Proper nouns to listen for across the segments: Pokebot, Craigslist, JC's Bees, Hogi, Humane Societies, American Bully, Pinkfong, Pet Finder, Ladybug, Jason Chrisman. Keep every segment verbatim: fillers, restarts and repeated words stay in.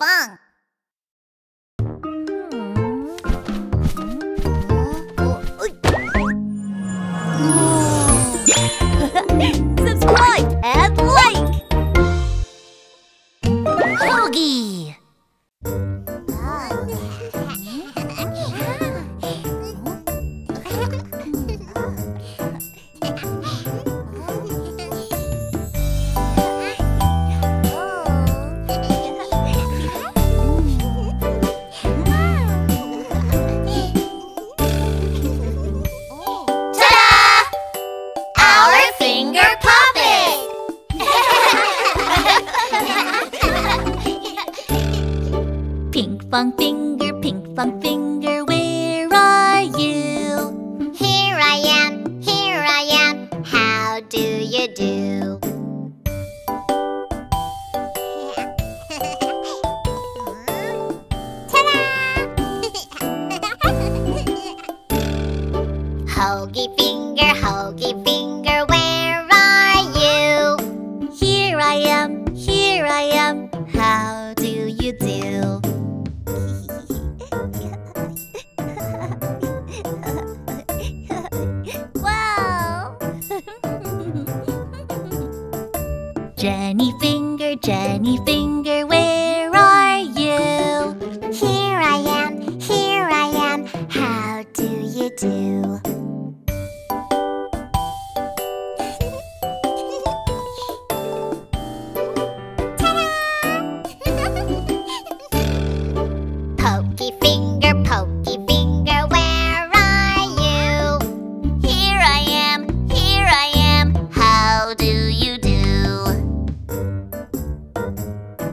Pinkfong. Subscribe and like! Hoggy! Pinkfong finger, Pinkfong finger, where are you? Here I am, here I am, how do you do? Ta-da! Hoggy finger, Hoggy finger, where are you? Here I am, here I am, how do you do? Jenny finger, Jenny finger, where are you? Here I am, here I am, how do you do? Ta-da! Pokey finger, pokey finger, where are you? Here I am, here I am, how do you do? Thank you.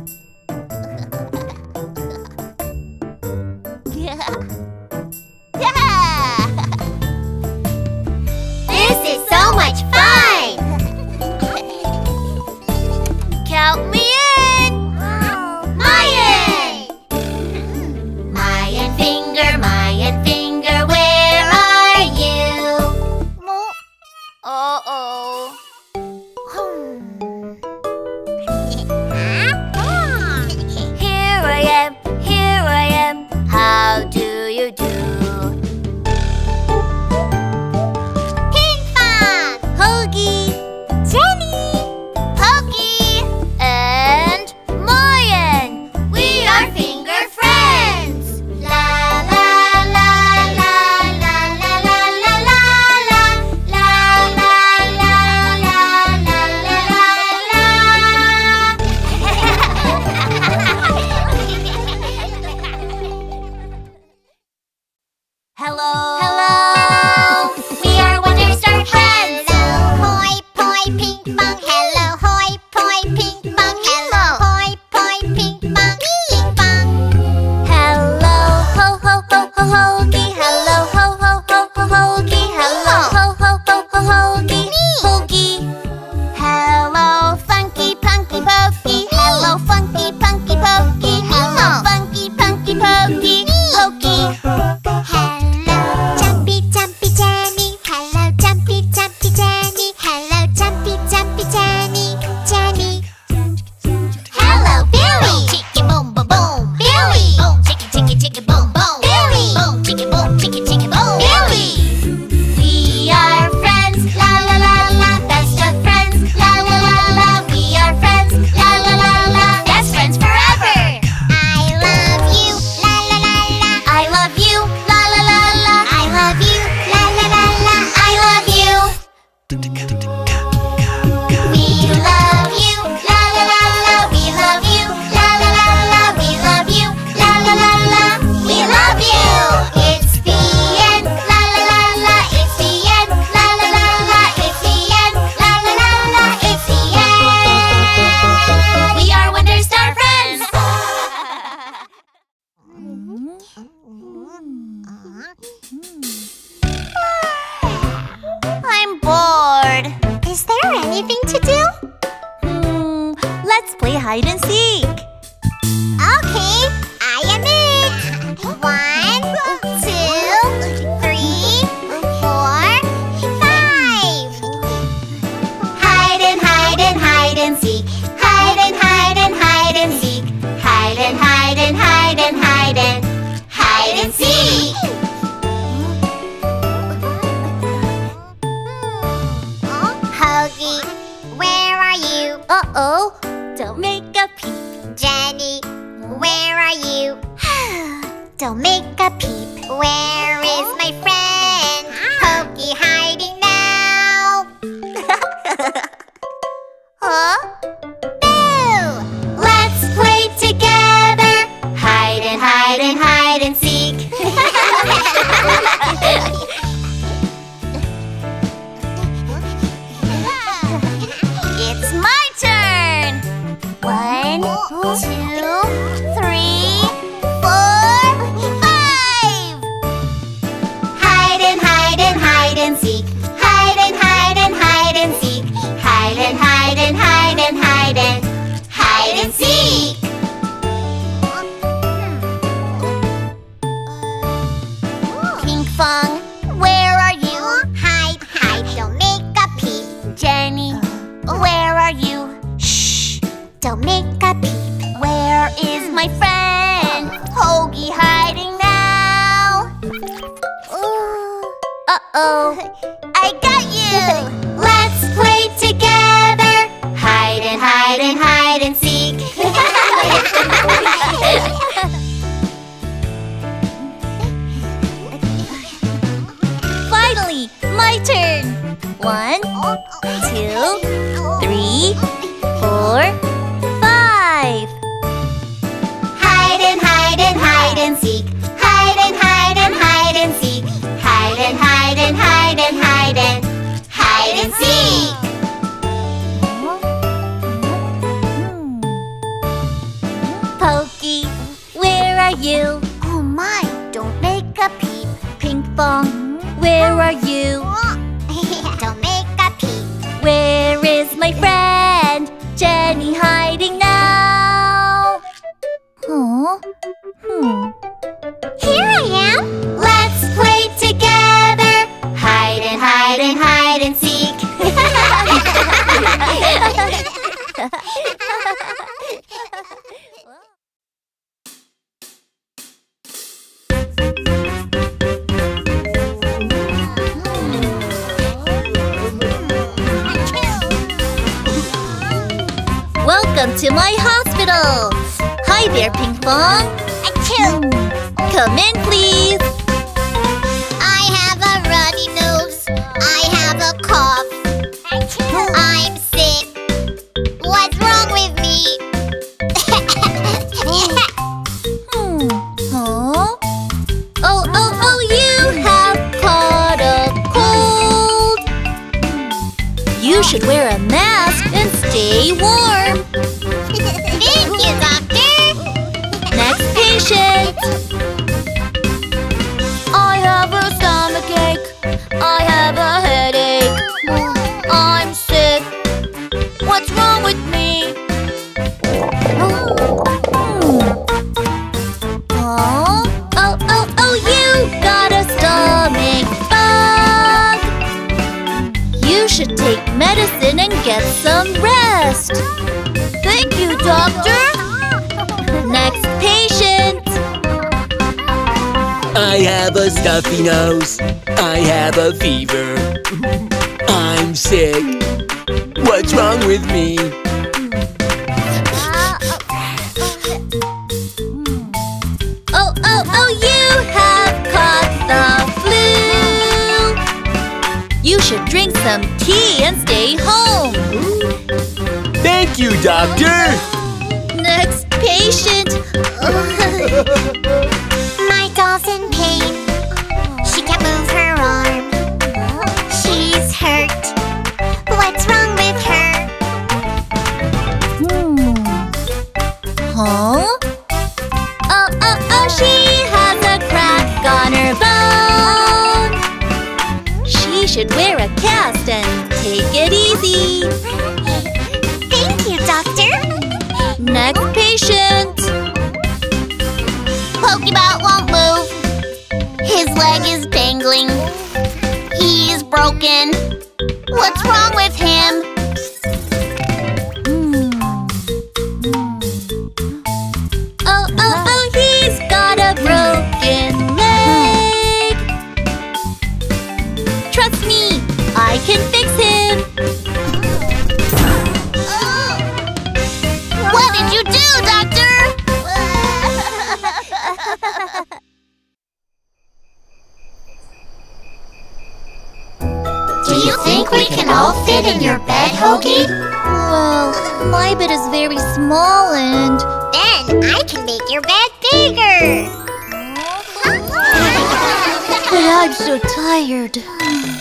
so make a peep. Where is my friend? Pokey hiding now. Huh? Boo! Let's play together. Hide and hide and hide and seek. It's my turn. One, two, three, four, five. Hide and hide and hide and seek. Hide and hide and hide and seek. Hide and hide and hide and hide and hide and seek. Pinkfong, where are you? Hide, hide, don't make a peep. Jenny, where are you? Shh, don't make a peep. Where is my friend? Pokey hiding now. Uh-oh, I got you. Let's play together. Hide and hide and hide and seek. Finally, my turn. One, two, three, four. Hide and seek, hide and hide and hide and seek, hide and hide and hide and hide and hide and seek. Pokey, where are you? Oh my, don't make a peep. Pinkfong, where are you? Don't make a peep. Where is my friend? Jenny hiding now. Huh? Hmm. Here I am! Let's play together! Hide and hide and hide and seek! Welcome to my hospital! Hi there, Pinkfong! Come in, please. I have a runny nose. I have a cough. I'm sick. What's wrong with me? hmm. Oh. oh, oh, oh, you have caught a cold. You should wear a mask and stay warm. Thank you, doctor. Next patient. I have a headache. I'm sick. What's wrong with me? Oh, oh, oh, oh, you got a stomach bug. You should take medicine and get some rest. Thank you, doctor. Next patient. I have a stuffy nose. I have a fever. I'm sick. What's wrong with me? Oh, oh, oh, you have caught the flu. You should drink some tea and stay home. Thank you, doctor. Next patient. My doll's in pain. Should wear a cast and take it easy. Thank you, doctor. Next patient. Pokebot won't move. His leg is dangling. He is broken. What's wrong with him? Oh, oh, oh, he's got a broken leg. Trust me, I can fix him. What did you do, doctor? bed in your bed, Hoagie? Well, my bed is very small and... Then I can make your bed bigger! But I'm so tired.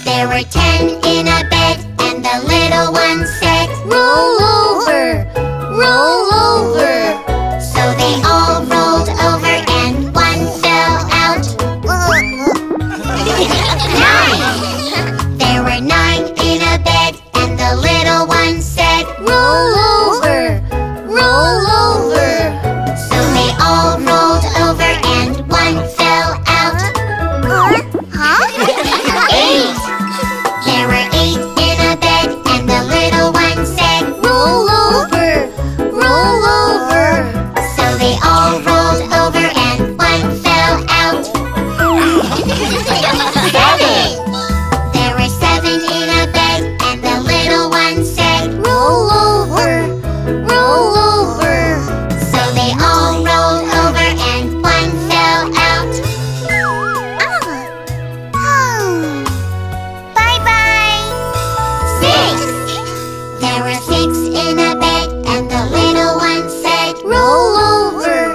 There were ten in a bed, and the little one said, roll over, roll over. So they all rolled over, and one fell out. Nine! There were nine in a bed, and the little one said, roll over, roll over. So they all rolled over, and one fell out. Huh? Eight! There were eight in a bed, and the little one said, roll over, roll over. So they all rolled over, and one fell out. Seven! There were seven in a bed, and the little one said, roll over, roll over. So they all rolled over, and one fell out. Six! There were six in a bed, and the little one said, roll over,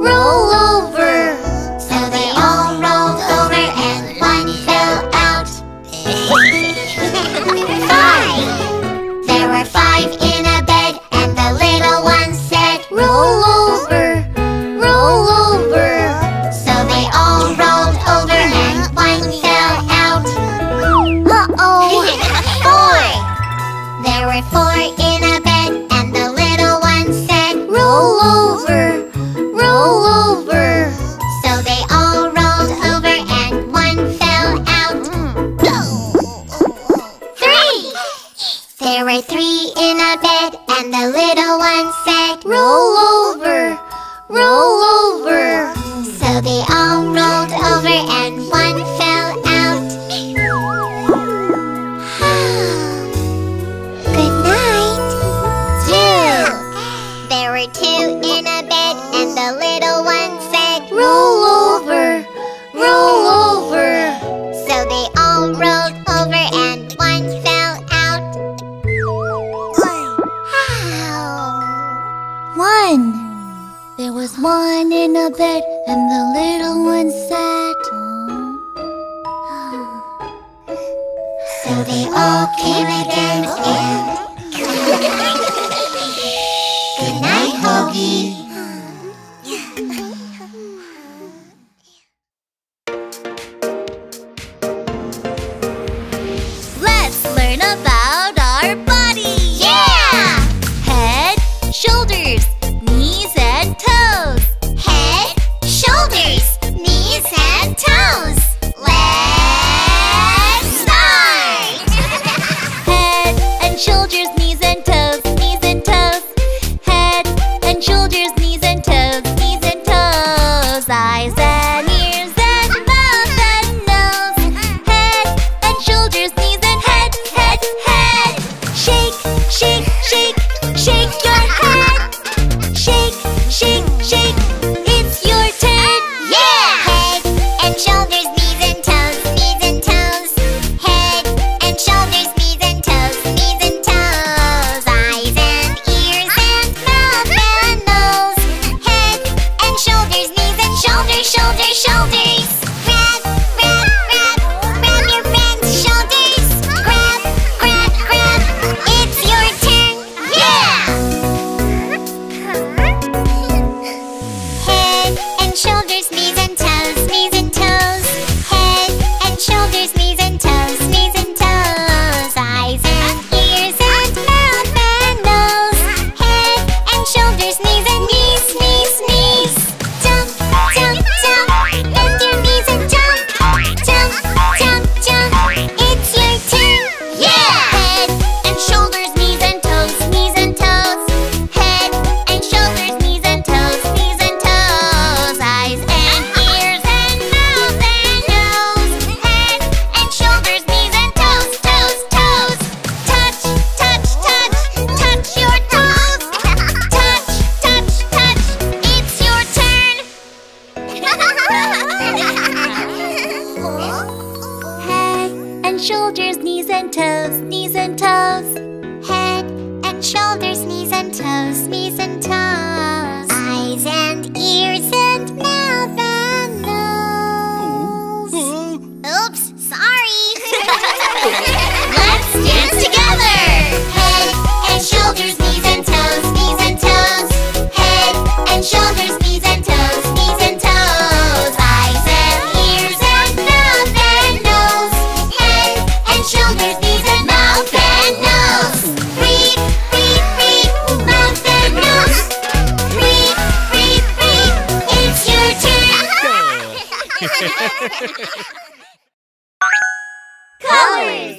roll over. So they all rolled over, and one fell out. Five! There were five in a bed, and the little one said, roll over, roll over. So they all rolled over, and one fell out. Four! There were four in a bed, and the little one said, roll over, roll over. So they all rolled over, and one fell out. Three! There were three in a bed, and the little one said, roll over, roll over. So they all rolled over, and one fell out. Good night. Two! There were two in a bed, and the little one said, roll over, roll over. So they all rolled over, and one fell out. One. There was one in a bed, and the little one said, So they all came again, and good night, Hoagie. Let's learn about our body. Yeah! Head, shoulders, knees and toes. Head, shoulders, knees and toes. Let's start! Head and shoulders, knees and toes, knees and toes. Head and shoulders, knees and toes, knees and toes. Eyes and ears and mouth and nose. Head and shoulders, knees and head, head, head. Shake, shake, shake, shake your head. Shake, shake, shake. It's your turn. Yeah! Head and shoulders, knees and toes, knees and toes. Head and shoulders, knees and toes, knees and toes. Eyes and ears and mouth and nose. Head shoulders, knees and toes, knees and toes. Head and shoulders, knees and toes, knees and toes. Eyes and ears and mouth and nose. Oops, sorry. Let's dance together. Head and shoulders, knees and toes, knees and toes. Head and shoulders, knees and toes, knees and toes. Eyes and ears and mouth and nose. Head and shoulders, knees and mouth and nose. Breathe, breathe, breathe, mouth and nose. Breathe, breathe, breathe, it's your turn. Colors!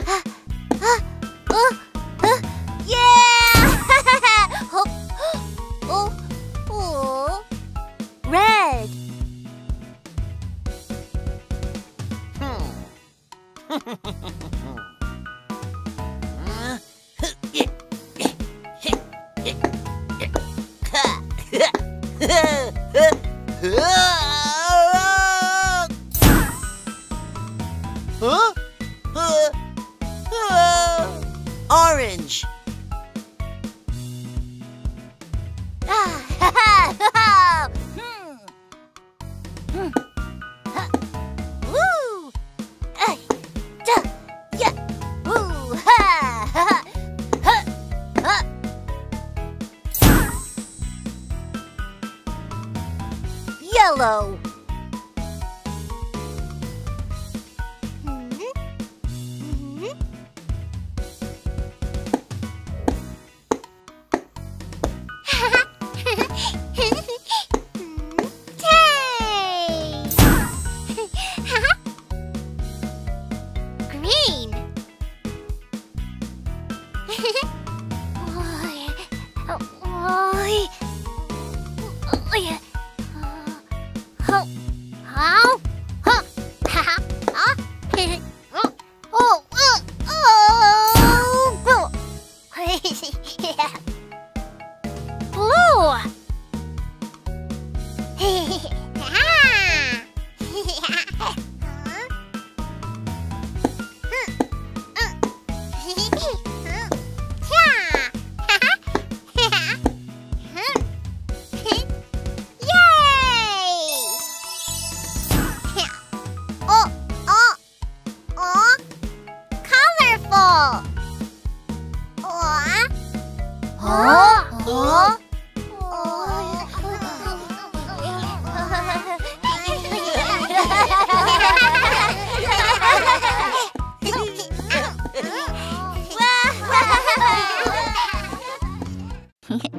Yellow. 也。好，好，好，哈哈，啊，嘿嘿，嗯，哦，嗯，哦，不，嘿嘿嘿，不，嘿嘿嘿，啊，嘿嘿哈，嗯，嗯，嗯，嘿嘿嘿，嗯，呀，哈哈，哈哈，嗯。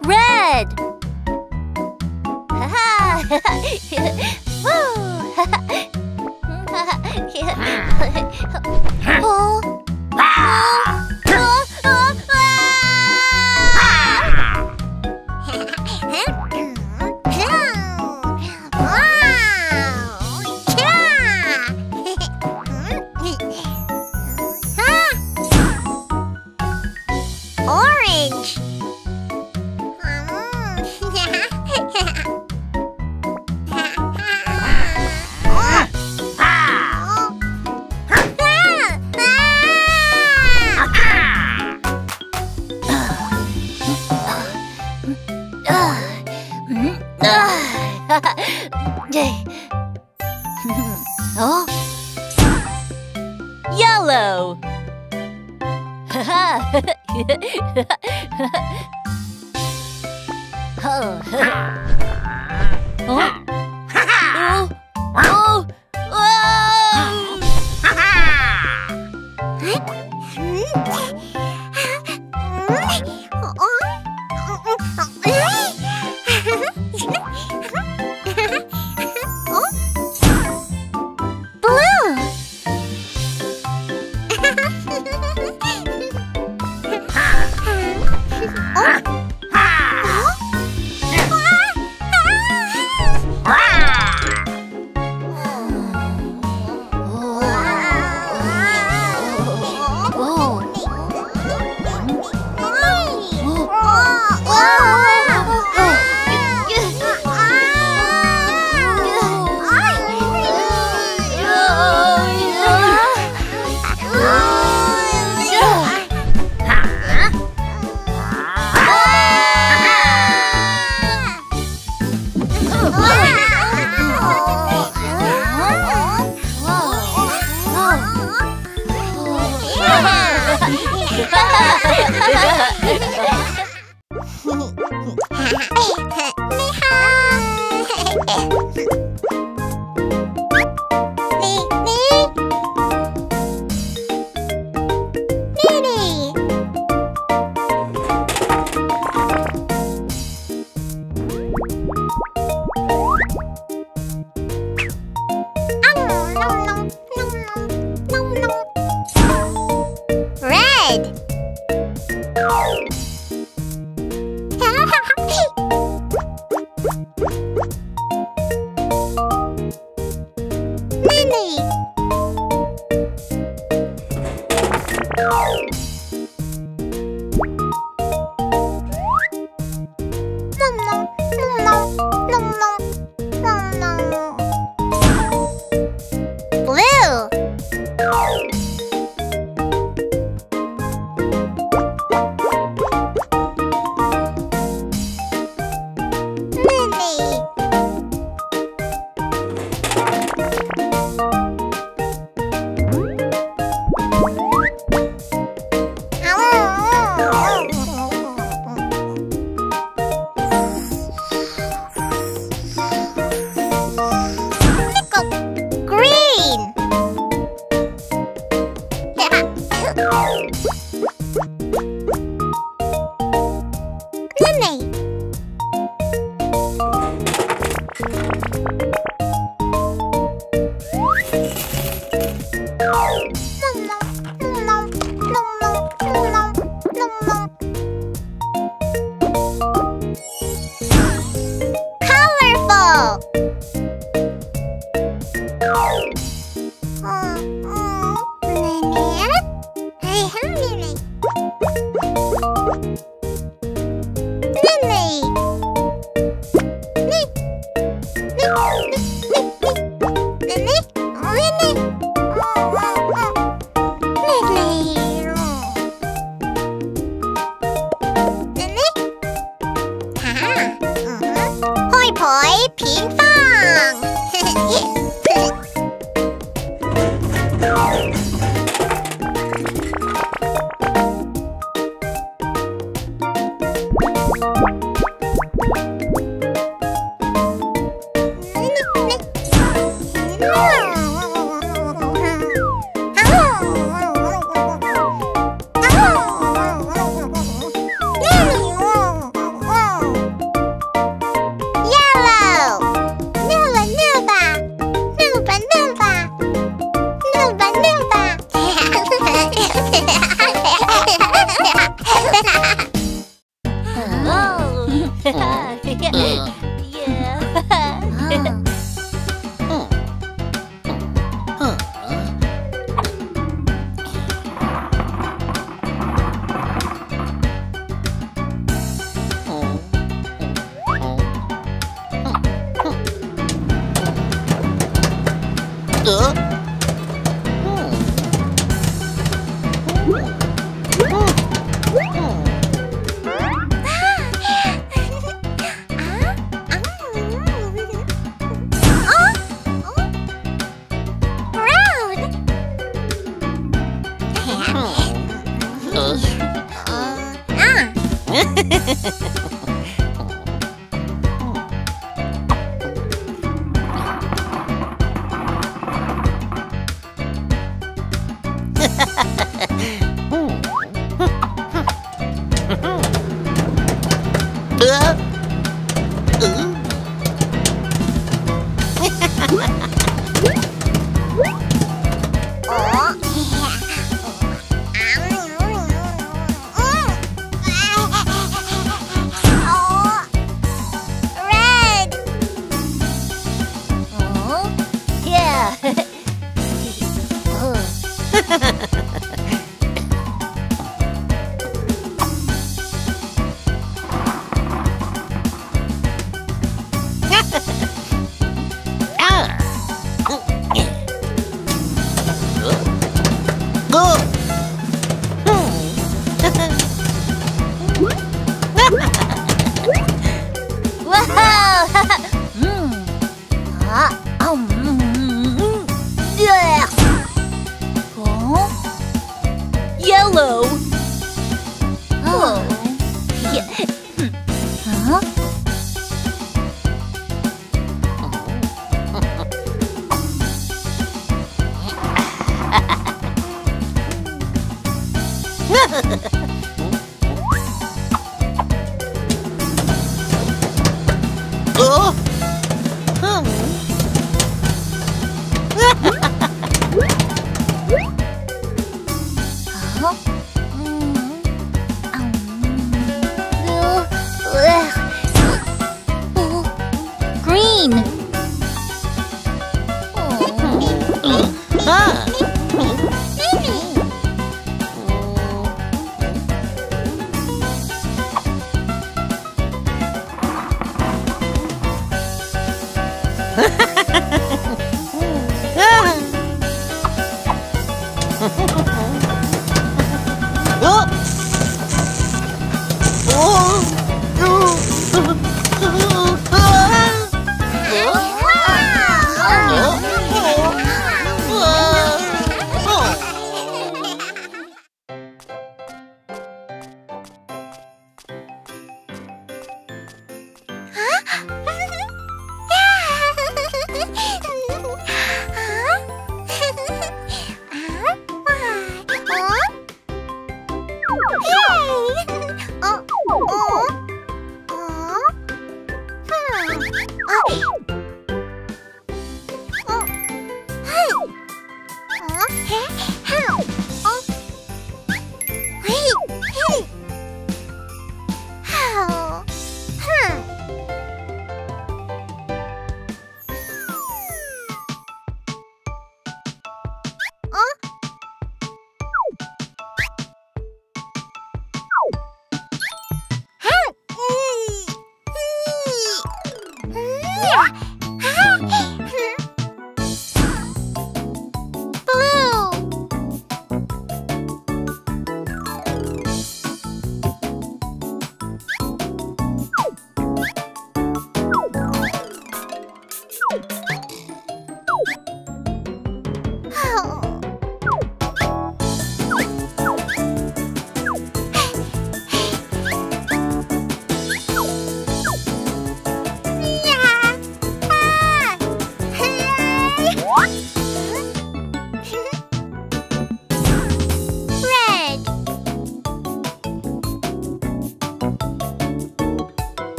Red.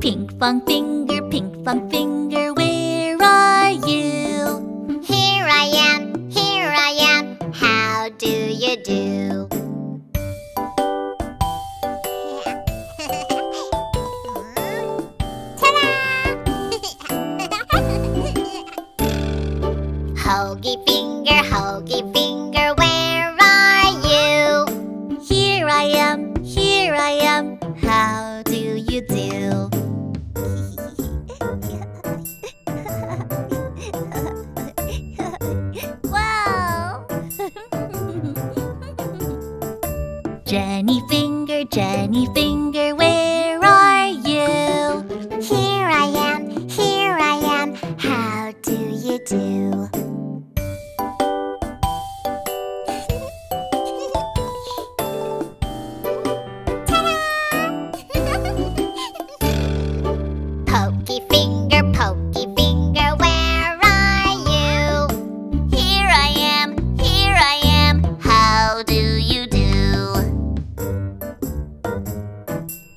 Pinkfong finger, Pinkfong finger, where are you? Here I am, here I am, how do you do? Ta-da! Hoagie finger, Hoagie finger, where are you? Here I am, here I am, how do you do? Jenny finger, Jenny finger, where are you? Here I am, here I am, how do you do? Ta-da! Pokey finger, Pokey finger, where are you? Here I am, here I am, how do you do? Thank you.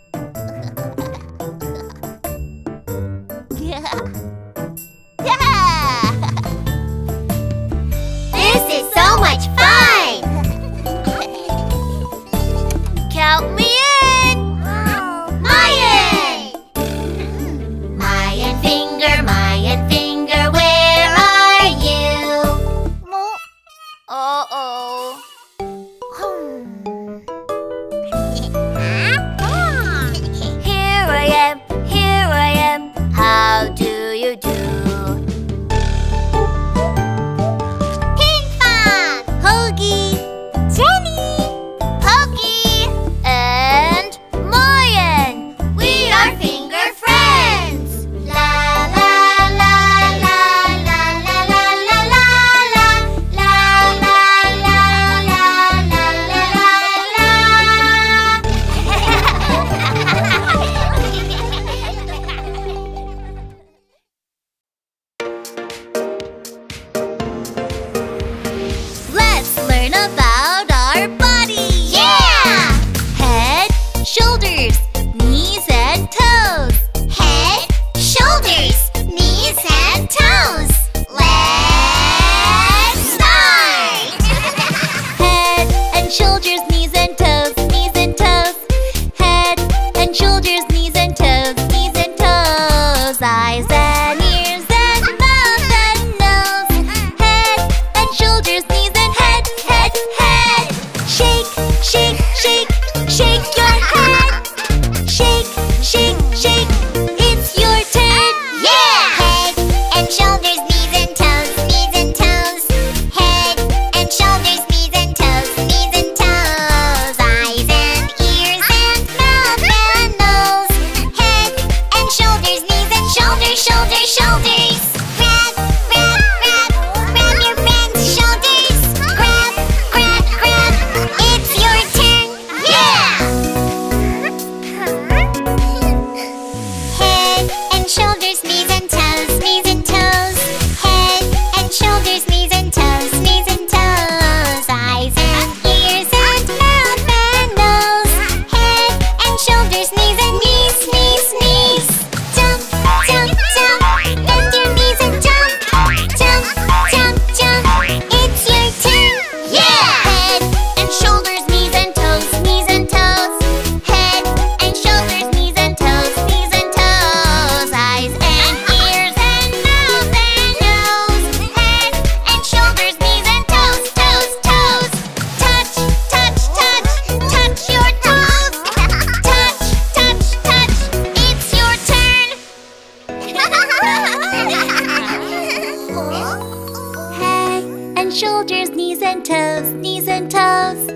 toes, knees and toes.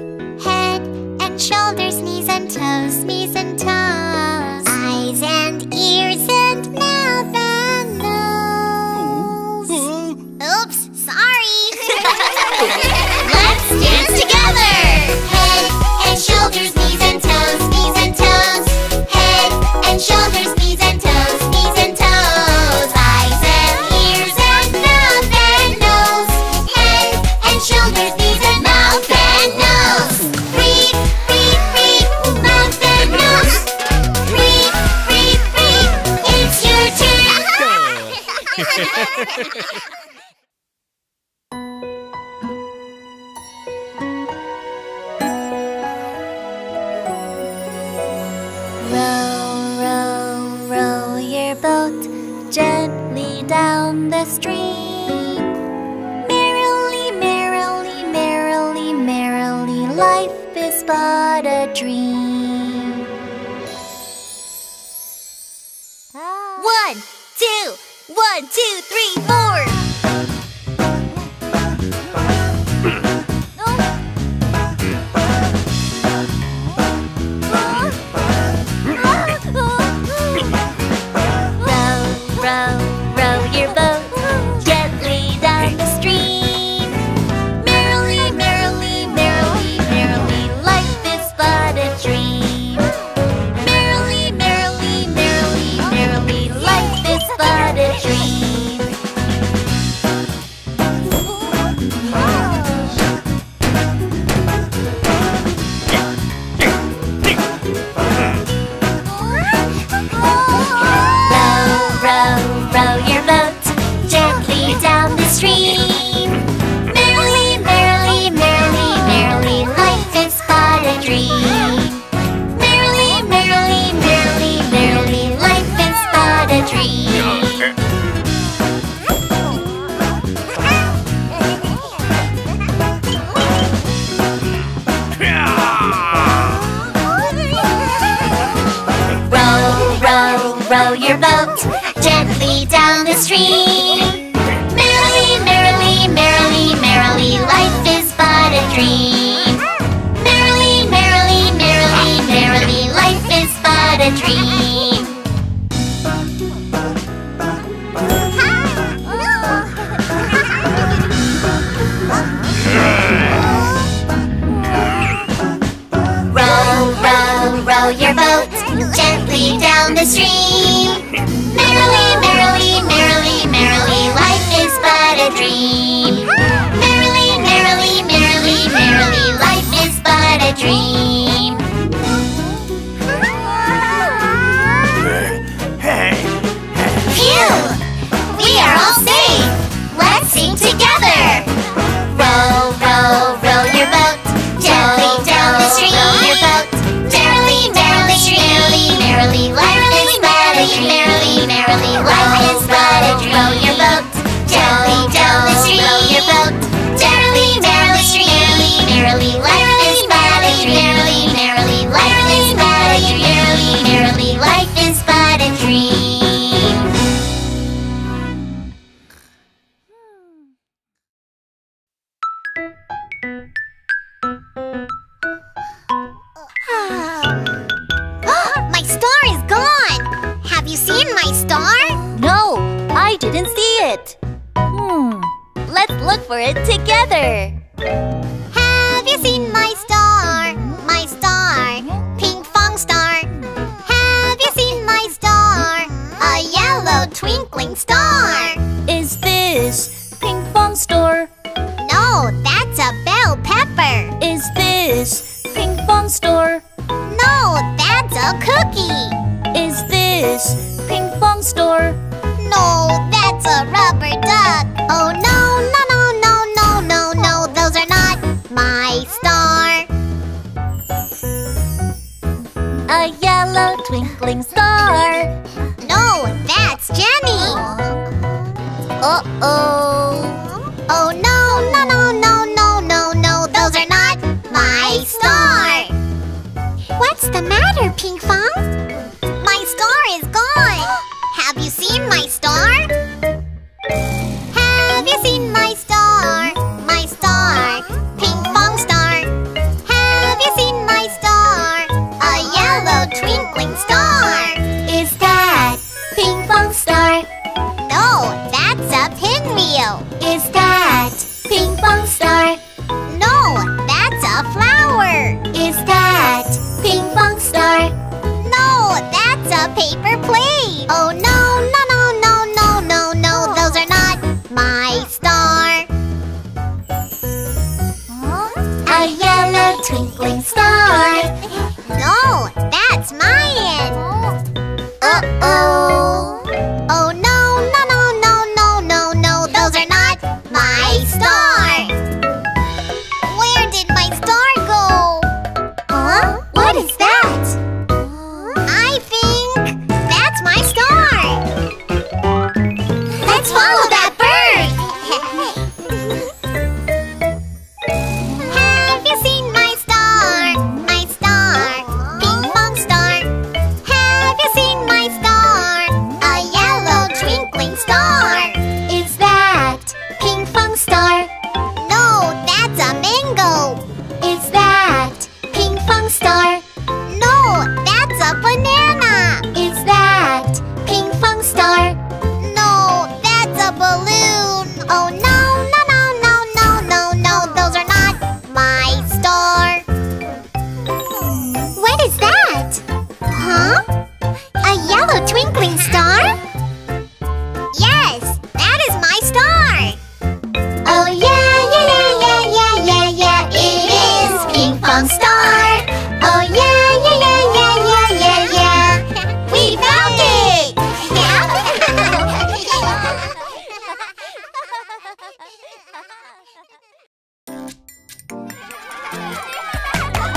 Head and shoulders, knees and toes, knees and toes. Eyes and ears and mouth and nose. Oops, sorry! Let's dance together! Head and shoulders, knees and toes, knees and toes. Head and shoulders, knees and toes, knees and toes. Eyes and ears and mouth and nose. Head and shoulders, knees and mouth and nose. Breathe, breathe, breathe, mouth and nose. Breathe, breathe, breathe, it's your turn! Gently down the stream. Merrily, merrily, merrily, merrily, life is but a dream. One, two, one, two, three, four. Have you seen my star? My star, Pinkfong? flower. Is that Pinkfong star? No, that's a paper plate. Oh no, no, no, no, no, no, no. Those are not my star. Huh? A yellow twinkling star. No, that's mine. Uh-oh. Oh no, no, no, no, no, no, no. Those are not my star. Where did my star go? Huh? What is that? I think that's my star. Let's follow that bird. Have you seen my star? My star. Pinkfong star. Have you seen my star? A yellow twinkling star. Is that Pinkfong star? No, that's a mango. Is that Pinkfong star? No, that's a banana. Is that Pinkfong star? No, that's a balloon. Oh no, no, no, no, no, no, no. Those are not my star. What is that? Huh? A yellow twinkling star? Yes, that is my star. Oh yeah, yeah, yeah, yeah, yeah, yeah, yeah. It is Pinkfong star. Oh yeah, yeah, yeah, yeah, yeah, yeah, yeah. We found it. Red. Orange. Yellow.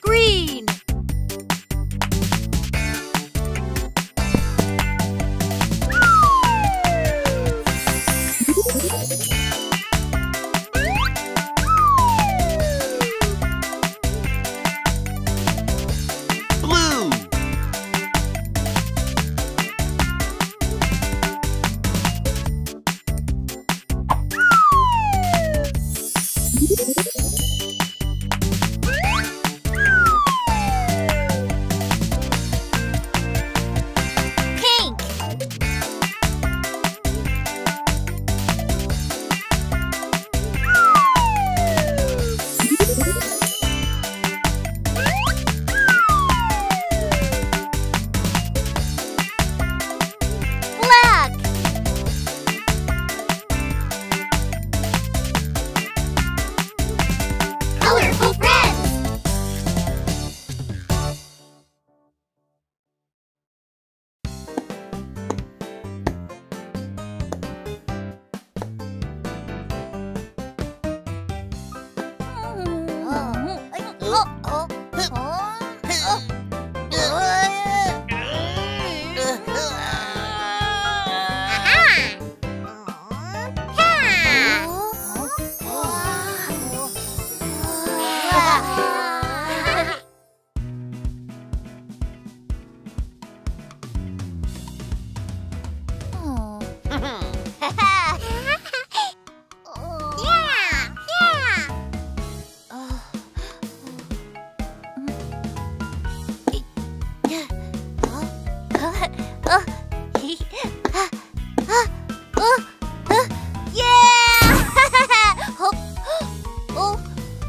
Green.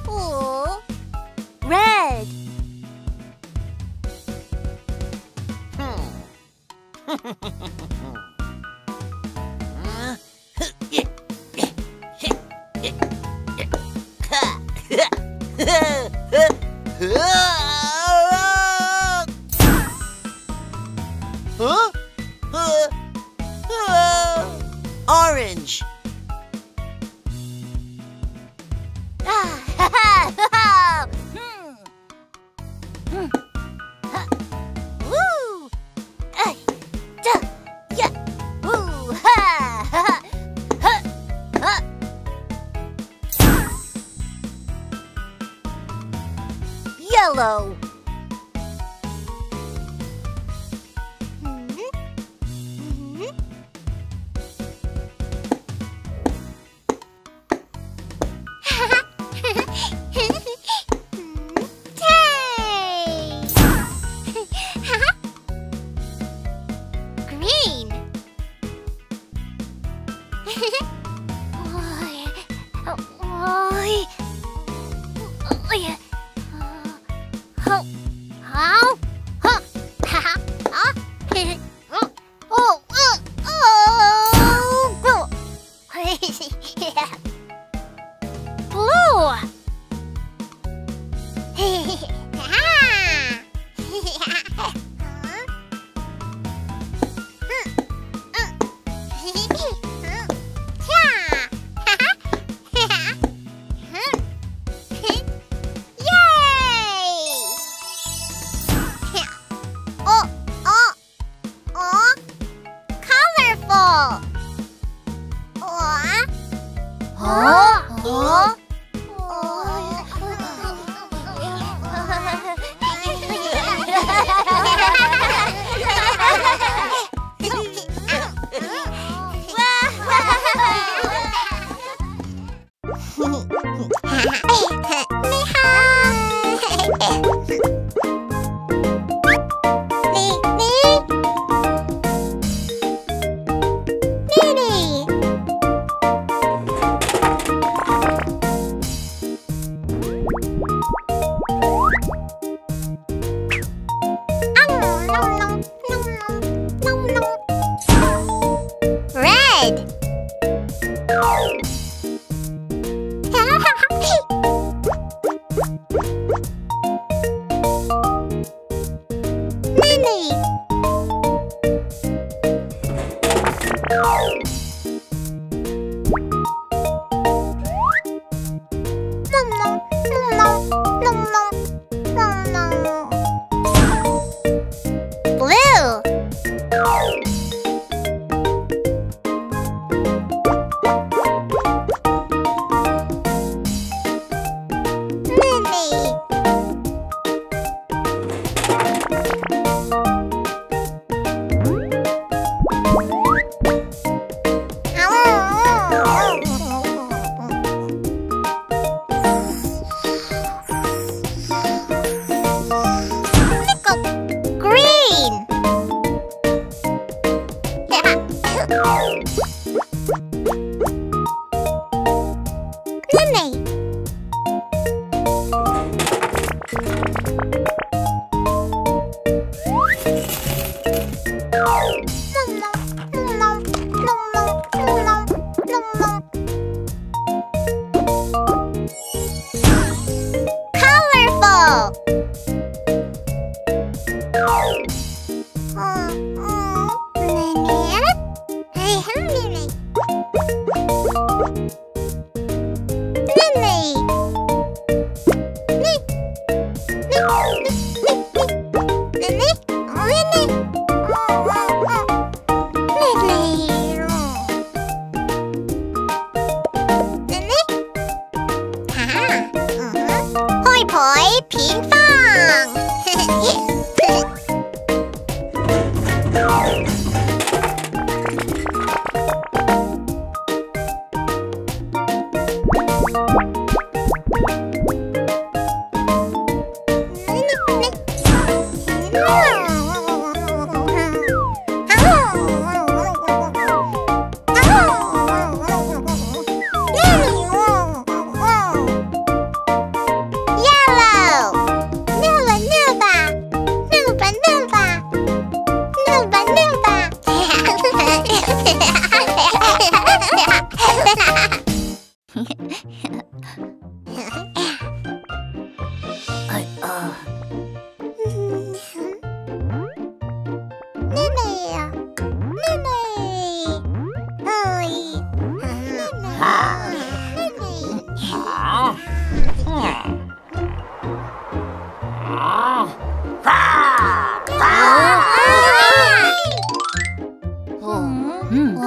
Blue. Pink. Black. Colorful friends. Red. Hmm. orange. Yellow. Oh, oh, banana. I have it. Oh!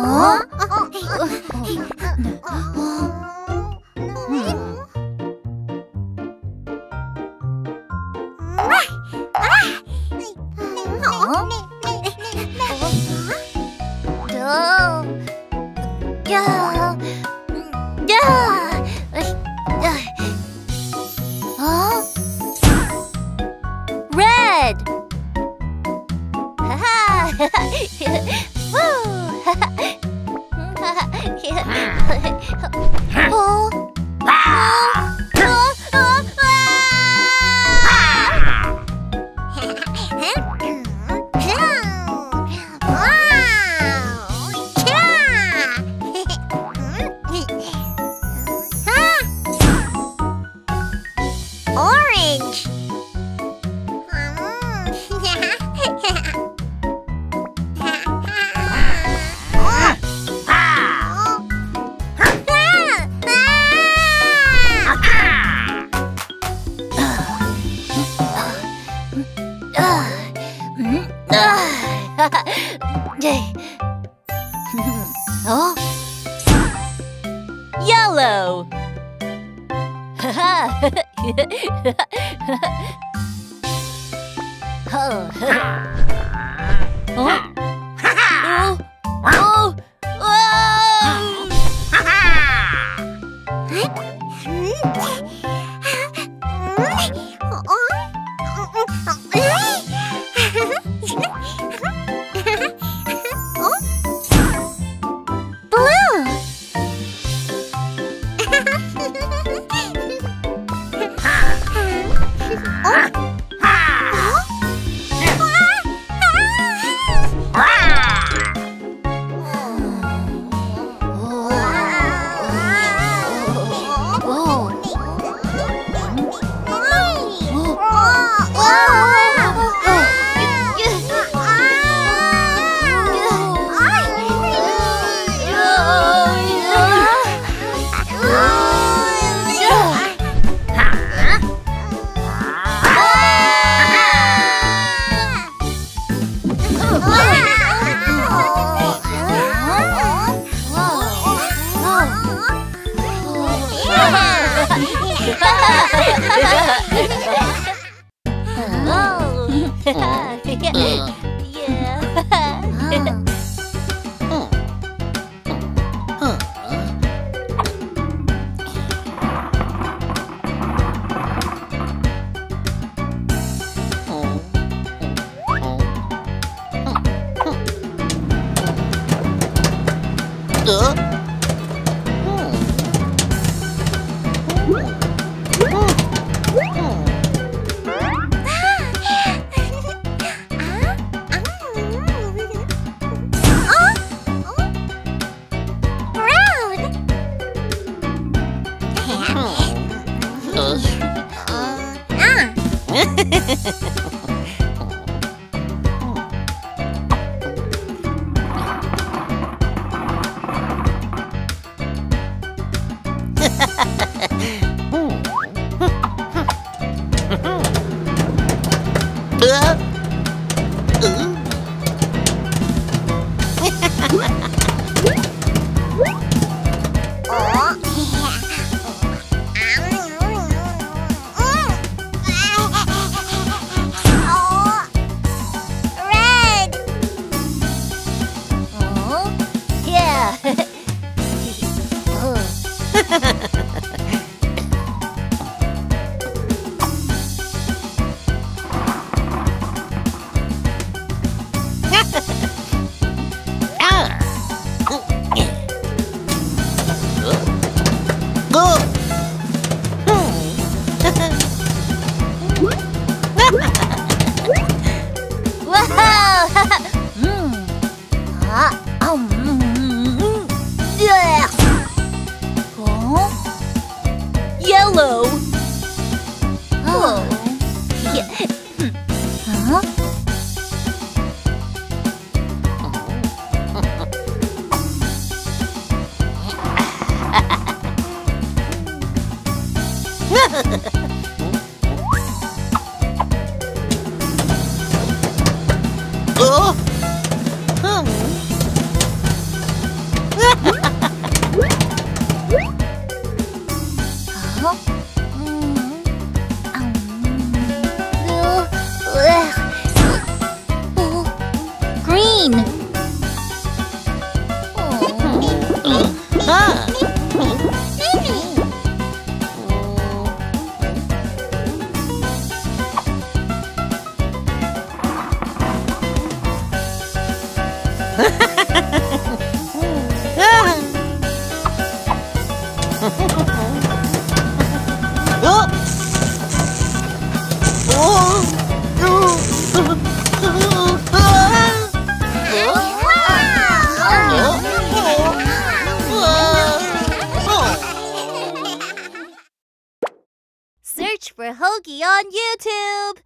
Oh! Search for Hoagie on YouTube!